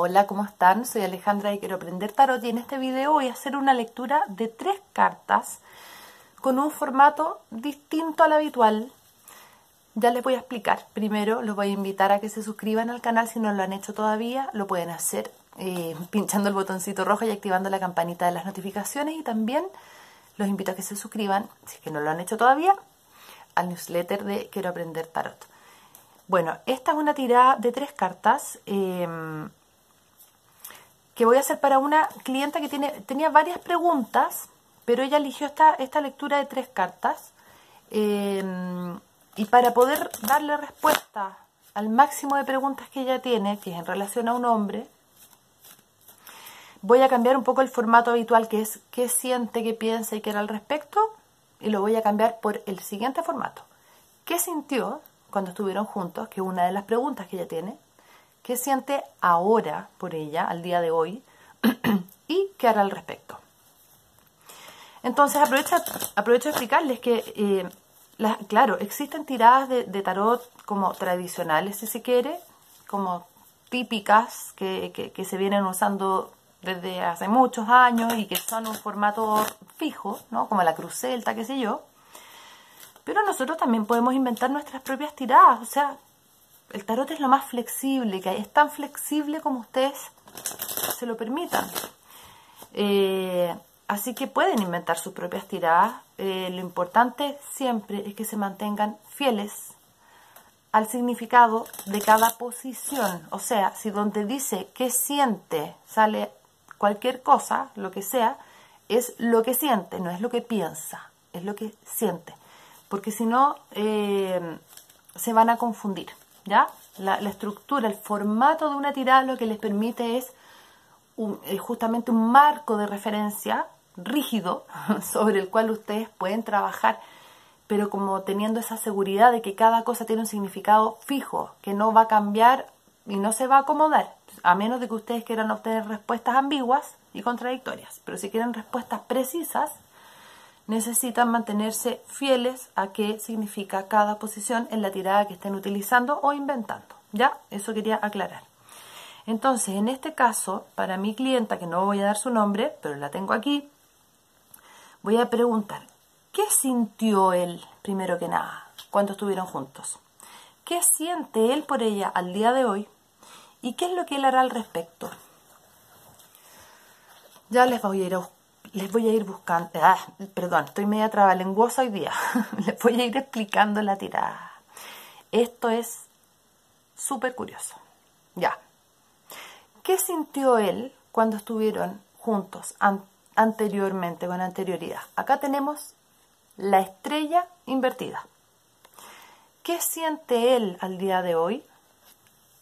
Hola, ¿cómo están? Soy Alejandra y Quiero Aprender Tarot, y en este video voy a hacer una lectura de 3 cartas con un formato distinto al habitual. Ya les voy a explicar. Primero los voy a invitar a que se suscriban al canal si no lo han hecho todavía. Lo pueden hacer pinchando el botoncito rojo y activando la campanita de las notificaciones, y también los invito a que se suscriban, si es que no lo han hecho todavía, al newsletter de Quiero Aprender Tarot. Bueno, esta es una tirada de 3 cartas que voy a hacer para una clienta que tenía varias preguntas, pero ella eligió esta lectura de 3 cartas y para poder darle respuesta al máximo de preguntas que ella tiene, que es en relación a un hombre, voy a cambiar un poco el formato habitual, que es qué siente, qué piensa y qué era al respecto, y lo voy a cambiar por el siguiente formato: ¿qué sintió cuando estuvieron juntos? Que es una de las preguntas que ella tiene. ¿Qué siente ahora por ella, al día de hoy? ¿Y qué hará al respecto? Entonces aprovecho de explicarles que, claro, existen tiradas de tarot como tradicionales, si se quiere, como típicas, que se vienen usando desde hace muchos años y que son un formato fijo, ¿no? Como la cruz celta, qué sé yo. Pero nosotros también podemos inventar nuestras propias tiradas. O sea, el tarot es lo más flexible que hay, es tan flexible como ustedes se lo permitan. Así que pueden inventar sus propias tiradas. Lo importante siempre es que se mantengan fieles al significado de cada posición. O sea, si donde dice qué siente sale cualquier cosa, lo que sea, es lo que siente, no es lo que piensa, es lo que siente. Porque si no, se van a confundir, ¿ya? La estructura, el formato de una tirada lo que les permite es justamente un marco de referencia rígido sobre el cual ustedes pueden trabajar, pero como teniendo esa seguridad de que cada cosa tiene un significado fijo, que no va a cambiar y no se va a acomodar, a menos de que ustedes quieran obtener respuestas ambiguas y contradictorias. Pero si quieren respuestas precisas, necesitan mantenerse fieles a qué significa cada posición en la tirada que estén utilizando o inventando, ¿ya? Eso quería aclarar. Entonces, en este caso, para mi clienta, que no voy a dar su nombre, pero la tengo aquí, voy a preguntar: ¿qué sintió él, primero que nada, cuando estuvieron juntos? ¿Qué siente él por ella al día de hoy? ¿Y qué es lo que él hará al respecto? Ya les voy a ir a... les voy a ir buscando... perdón, estoy media trabalenguosa hoy día. Les voy a ir explicando la tirada. Esto es súper curioso. Ya. ¿Qué sintió él cuando estuvieron juntos anteriormente, con anterioridad? Acá tenemos la estrella invertida. ¿Qué siente él al día de hoy?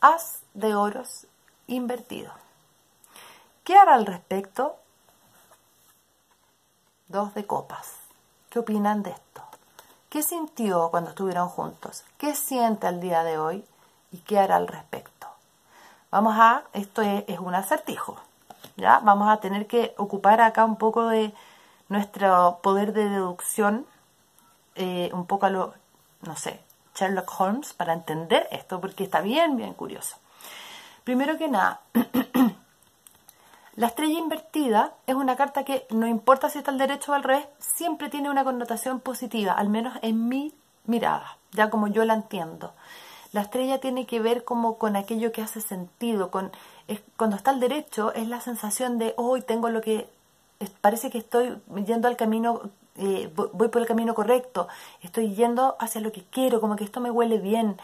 As de oros invertido. ¿Qué hará al respecto? 2 de copas. ¿Qué opinan de esto? ¿Qué sintió cuando estuvieron juntos? ¿Qué siente al día de hoy? ¿Y qué hará al respecto? Vamos a... esto es un acertijo, ¿ya? Vamos a tener que ocupar acá un poco de nuestro poder de deducción, un poco a lo, no sé, Sherlock Holmes, para entender esto, porque está bien, bien curioso. Primero que nada... la estrella invertida es una carta que, no importa si está al derecho o al revés, siempre tiene una connotación positiva, al menos en mi mirada, ya como yo la entiendo. La estrella tiene que ver como con aquello que hace sentido. Cuando está al derecho es la sensación de, hoy tengo lo que... parece que estoy yendo al camino, voy por el camino correcto, estoy yendo hacia lo que quiero, como que esto me huele bien,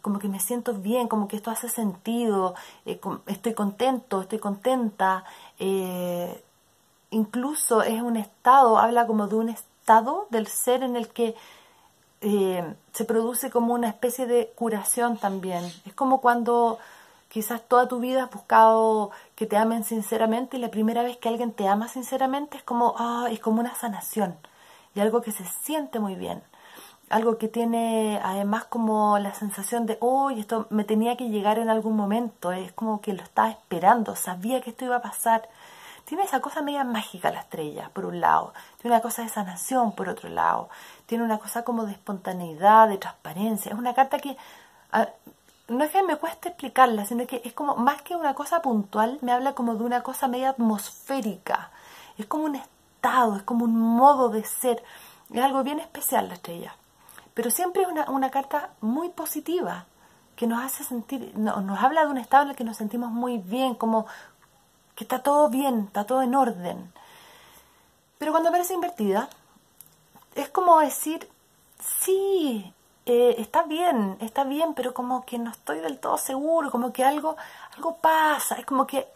como que me siento bien, como que esto hace sentido, estoy contento, estoy contenta. Incluso es un estado, habla como de un estado del ser en el que se produce como una especie de curación también. Es como cuando quizás toda tu vida has buscado que te amen sinceramente, y la primera vez que alguien te ama sinceramente es como, es como una sanación, y algo que se siente muy bien. Algo que tiene además como la sensación de, esto me tenía que llegar en algún momento, es como que lo estaba esperando, sabía que esto iba a pasar. Tiene esa cosa media mágica la estrella, por un lado. Tiene una cosa de sanación, por otro lado. Tiene una cosa como de espontaneidad, de transparencia. Es una carta que no es que me cueste explicarla, sino que es como, más que una cosa puntual, me habla como de una cosa media atmosférica. Es como un estado, es como un modo de ser. Es algo bien especial la estrella. Pero siempre es una carta muy positiva, que nos hace sentir, nos habla de un estado en el que nos sentimos muy bien, como que está todo bien, está todo en orden. Pero cuando aparece invertida, es como decir, sí, está bien, pero como que no estoy del todo seguro, como que algo pasa, es como que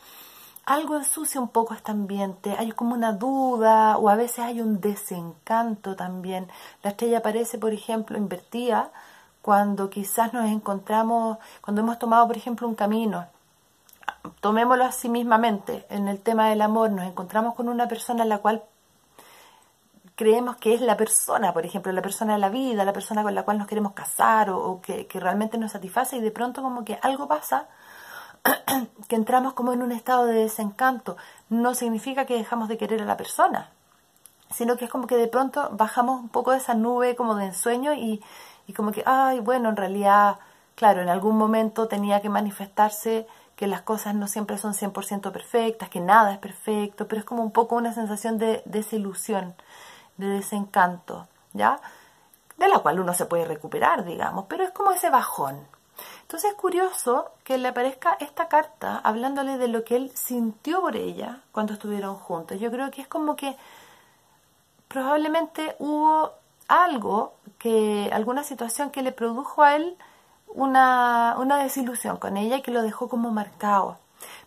algo ensucia un poco este ambiente, hay como una duda o a veces hay un desencanto también. La estrella aparece, por ejemplo, invertida, cuando quizás nos encontramos, cuando hemos tomado, por ejemplo, un camino, tomémoslo así mismamente, en el tema del amor, nos encontramos con una persona en la cual creemos que es la persona, por ejemplo, la persona de la vida, la persona con la cual nos queremos casar o que realmente nos satisface, y de pronto como que algo pasa, que entramos como en un estado de desencanto. No significa que dejamos de querer a la persona, sino que es como que de pronto bajamos un poco de esa nube como de ensueño y como que, ay, bueno, en realidad, claro, en algún momento tenía que manifestarse que las cosas no siempre son 100% perfectas, que nada es perfecto, pero es como un poco una sensación de desilusión, de desencanto, ¿ya? De la cual uno se puede recuperar, digamos, pero es como ese bajón. Entonces es curioso que le aparezca esta carta hablándole de lo que él sintió por ella cuando estuvieron juntos. Yo creo que es como que probablemente hubo algo, alguna situación que le produjo a él una desilusión con ella que lo dejó como marcado,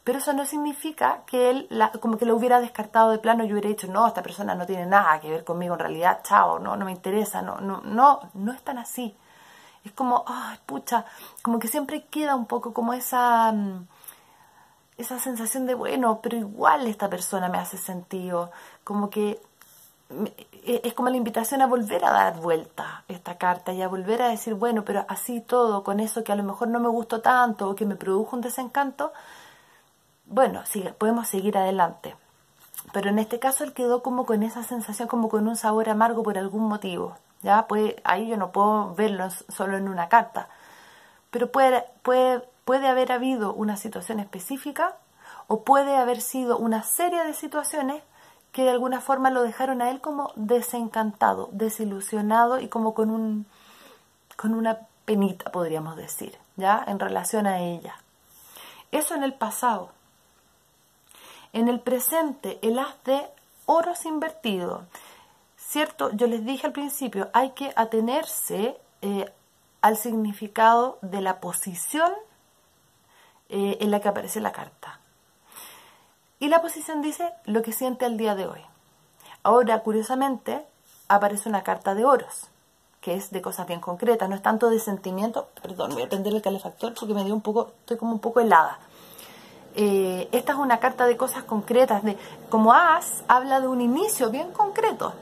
pero eso no significa que él como que lo hubiera descartado de plano y hubiera dicho, no, esta persona no tiene nada que ver conmigo en realidad, chao, no me interesa, no es tan así. Es como, ay, pucha, como que siempre queda un poco como esa sensación de, bueno, pero igual esta persona me hace sentido, como que es como la invitación a volver a dar vuelta esta carta y a volver a decir, bueno, pero así todo, con eso que a lo mejor no me gustó tanto o que me produjo un desencanto, bueno, sí, podemos seguir adelante. Pero en este caso él quedó como con esa sensación, como con un sabor amargo por algún motivo, ¿ya? Pues ahí yo no puedo verlo solo en una carta, pero puede haber habido una situación específica o puede haber sido una serie de situaciones que de alguna forma lo dejaron a él como desencantado, desilusionado y como con una penita, podríamos decir, ¿ya? En relación a ella. Eso en el pasado. En el presente, el as de oros invertido. ¿Cierto? Yo les dije al principio, hay que atenerse al significado de la posición en la que aparece la carta. Y la posición dice lo que siente el día de hoy. Ahora, curiosamente, aparece una carta de oros, que es de cosas bien concretas, no es tanto de sentimiento. Perdón, voy a prender el calefactor porque me dio un poco, estoy como un poco helada. Esta es una carta de cosas concretas, como as, habla de un inicio bien concreto,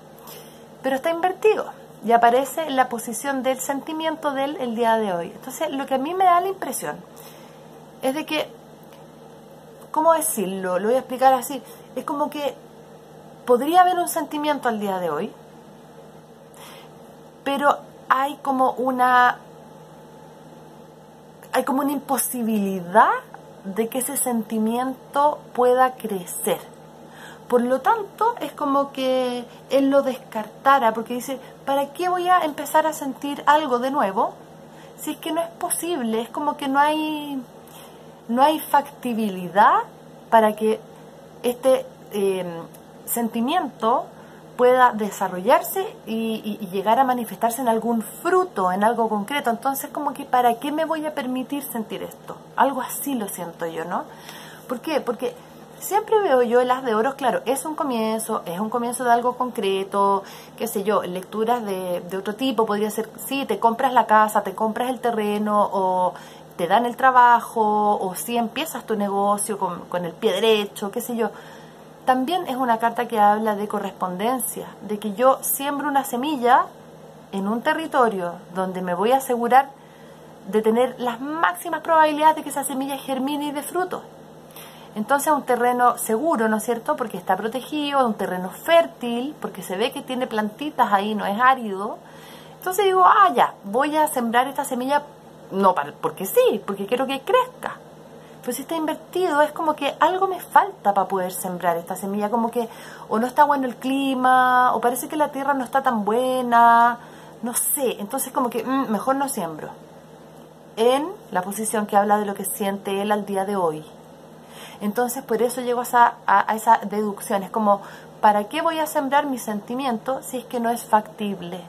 pero está invertido y aparece en la posición del sentimiento del el día de hoy. Entonces, lo que a mí me da la impresión es de que, ¿cómo decirlo? Lo voy a explicar así. Es como que podría haber un sentimiento al día de hoy, pero hay como una imposibilidad de que ese sentimiento pueda crecer. Por lo tanto, es como que él lo descartara, porque dice, ¿para qué voy a empezar a sentir algo de nuevo si es que no es posible? Es como que no hay factibilidad para que este sentimiento pueda desarrollarse y llegar a manifestarse en algún fruto, en algo concreto. Entonces, como que, ¿para qué me voy a permitir sentir esto? Algo así lo siento yo, ¿no? ¿Por qué? Porque siempre veo yo el as de oros, claro, es un comienzo de algo concreto, qué sé yo, lecturas de otro tipo, podría ser, sí, te compras la casa, te compras el terreno, o te dan el trabajo, o si empiezas tu negocio con el pie derecho, qué sé yo. También es una carta que habla de correspondencia, de que yo siembro una semilla en un territorio donde me voy a asegurar de tener las máximas probabilidades de que esa semilla germine y dé fruto. Entonces, un terreno seguro, ¿no es cierto?, porque está protegido, un terreno fértil, porque se ve que tiene plantitas ahí, no es árido. Entonces digo, ah, ya, voy a sembrar esta semilla no porque sí, porque quiero que crezca. Pues si está invertido, es como que algo me falta para poder sembrar esta semilla, como que o no está bueno el clima, o parece que la tierra no está tan buena, no sé. Entonces como que mejor no siembro. En la posición que habla de lo que siente él al día de hoy. Entonces por eso llego a esa deducción, es como, ¿para qué voy a sembrar mis sentimientos si es que no es factible?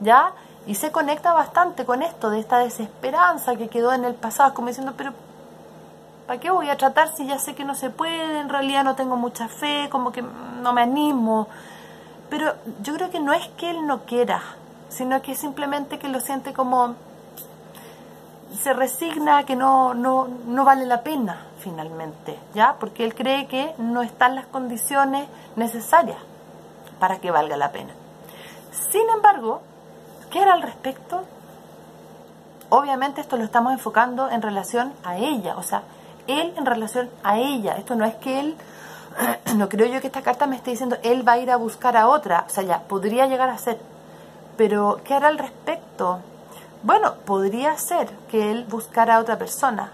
¿Ya? Y se conecta bastante con esto, de esta desesperanza que quedó en el pasado, como diciendo, pero ¿para qué voy a tratar si ya sé que no se puede? En realidad no tengo mucha fe, como que no me animo. Pero yo creo que no es que él no quiera, sino que simplemente que lo siente como, se resigna que no vale la pena finalmente, ¿ya? Porque él cree que no están las condiciones necesarias para que valga la pena. Sin embargo, ¿qué era al respecto? Obviamente esto lo estamos enfocando en relación a ella, o sea, él en relación a ella. Esto no es que él, no creo yo que esta carta me esté diciendo él va a ir a buscar a otra, o sea, ya, podría llegar a ser, pero ¿qué hará al respecto? Bueno, podría ser que él buscara a otra persona,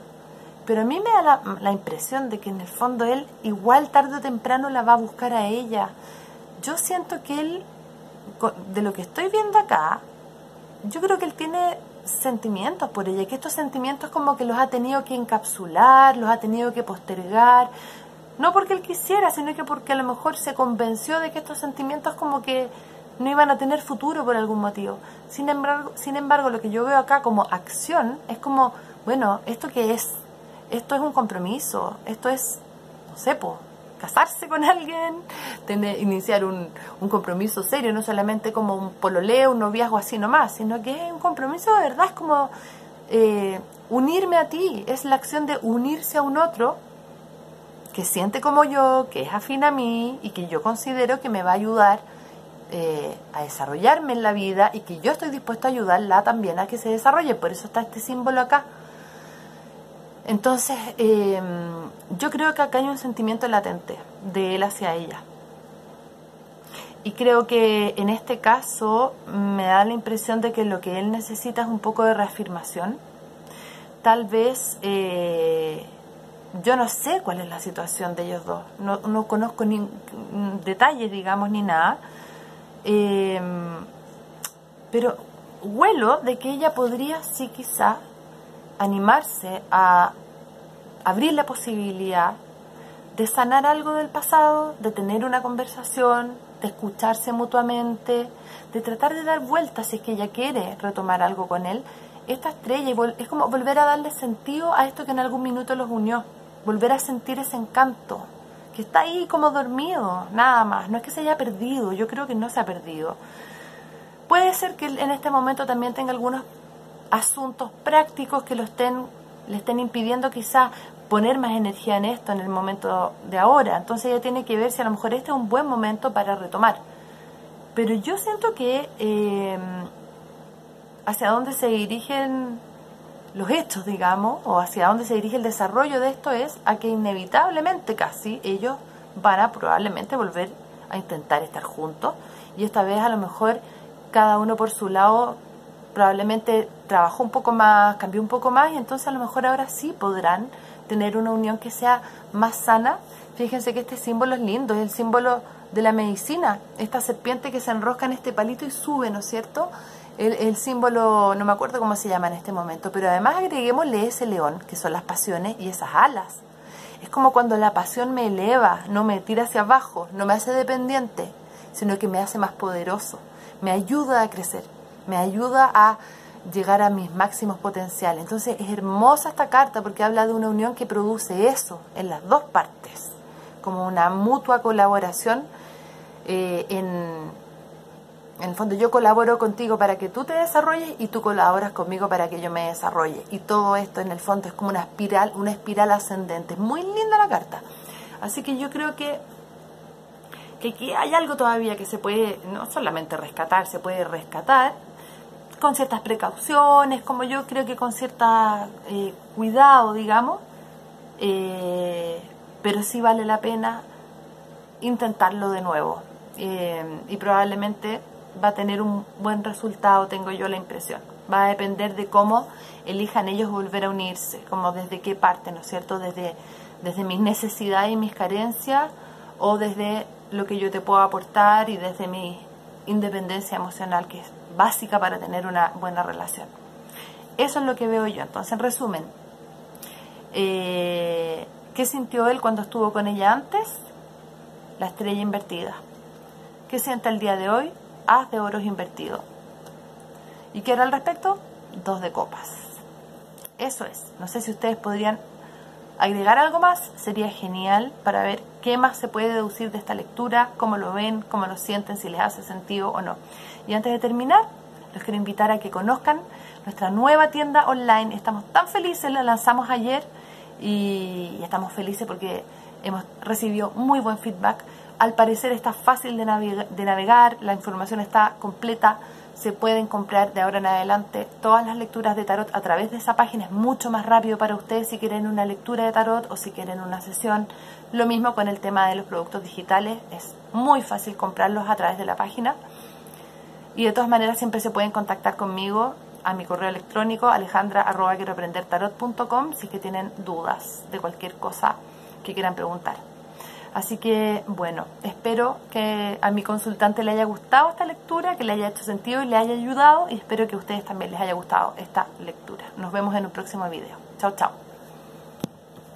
pero a mí me da la impresión de que en el fondo él igual tarde o temprano la va a buscar a ella. Yo siento que él, de lo que estoy viendo acá, yo creo que él tiene sentimientos por ella, que estos sentimientos como que los ha tenido que encapsular, los ha tenido que postergar, no porque él quisiera, sino que porque a lo mejor se convenció de que estos sentimientos como que no iban a tener futuro por algún motivo. Sin embargo, lo que yo veo acá como acción es como, bueno, ¿esto qué es? Esto es un compromiso, esto es, no sé, casarse con alguien, iniciar un compromiso serio, no solamente como un pololeo, un noviazgo así nomás, sino que es un compromiso de verdad, es como unirme a ti, es la acción de unirse a un otro que siente como yo, que es afín a mí y que yo considero que me va a ayudar a desarrollarme en la vida y que yo estoy dispuesto a ayudarla también a que se desarrolle. Por eso está este símbolo acá. Entonces yo creo que acá hay un sentimiento latente de él hacia ella, y creo que en este caso me da la impresión de que lo que él necesita es un poco de reafirmación. Tal vez yo no sé cuál es la situación de ellos dos, no conozco ni detalles, digamos, ni nada. Pero huelo de que ella podría, sí, quizá animarse a abrir la posibilidad de sanar algo del pasado, de tener una conversación, de escucharse mutuamente, de tratar de dar vueltas si es que ella quiere retomar algo con él. Esta estrella es como volver a darle sentido a esto que en algún minuto los unió, volver a sentir ese encanto que está ahí como dormido, nada más. No es que se haya perdido, yo creo que no se ha perdido. Puede ser que en este momento también tenga algunos asuntos prácticos que le estén impidiendo quizá poner más energía en esto en el momento de ahora. Entonces ella tiene que ver si a lo mejor este es un buen momento para retomar. Pero yo siento que hacia dónde se dirigen los hechos, digamos, o hacia dónde se dirige el desarrollo de esto es a que inevitablemente casi ellos van a probablemente volver a intentar estar juntos, y esta vez a lo mejor cada uno por su lado probablemente trabajó un poco más, cambió un poco más, y entonces a lo mejor ahora sí podrán tener una unión que sea más sana. Fíjense que este símbolo es lindo, es el símbolo de la medicina, esta serpiente que se enrosca en este palito y sube, ¿no es cierto? El símbolo, no me acuerdo cómo se llama en este momento, pero además agreguémosle ese león, que son las pasiones, y esas alas. Es como cuando la pasión me eleva, no me tira hacia abajo, no me hace dependiente, sino que me hace más poderoso, me ayuda a crecer, me ayuda a llegar a mis máximos potenciales. Entonces es hermosa esta carta porque habla de una unión que produce eso en las dos partes, como una mutua colaboración en el fondo yo colaboro contigo para que tú te desarrolles y tú colaboras conmigo para que yo me desarrolle. Y todo esto en el fondo es como una espiral ascendente. Es muy linda la carta. Así que yo creo que aquí hay algo todavía que se puede no solamente rescatar, se puede rescatar con ciertas precauciones, como yo creo que con cierto cuidado, digamos. Pero sí vale la pena intentarlo de nuevo. Y probablemente va a tener un buen resultado, tengo yo la impresión. Va a depender de cómo elijan ellos volver a unirse, como desde qué parte, ¿no es cierto? Desde mis necesidades y mis carencias, o desde lo que yo te puedo aportar y desde mi independencia emocional, que es básica para tener una buena relación. Eso es lo que veo yo. Entonces, en resumen, ¿qué sintió él cuando estuvo con ella antes? La estrella invertida. ¿Qué siente el día de hoy? As de oros invertido. ¿Y qué era al respecto? Dos de copas. Eso es. No sé si ustedes podrían agregar algo más. Sería genial para ver qué más se puede deducir de esta lectura, cómo lo ven, cómo lo sienten, si les hace sentido o no. Y antes de terminar, los quiero invitar a que conozcan nuestra nueva tienda online. Estamos tan felices, la lanzamos ayer y estamos felices porque hemos recibido muy buen feedback. Al parecer está fácil de navegar, la información está completa, se pueden comprar de ahora en adelante todas las lecturas de tarot a través de esa página, es mucho más rápido para ustedes si quieren una lectura de tarot o si quieren una sesión. Lo mismo con el tema de los productos digitales, es muy fácil comprarlos a través de la página. Y de todas maneras siempre se pueden contactar conmigo a mi correo electrónico alejandra@quieroaprendertarot.com si es que tienen dudas de cualquier cosa que quieran preguntar. Así que, bueno, espero que a mi consultante le haya gustado esta lectura, que le haya hecho sentido y le haya ayudado, y espero que a ustedes también les haya gustado esta lectura. Nos vemos en un próximo video. Chao, chao.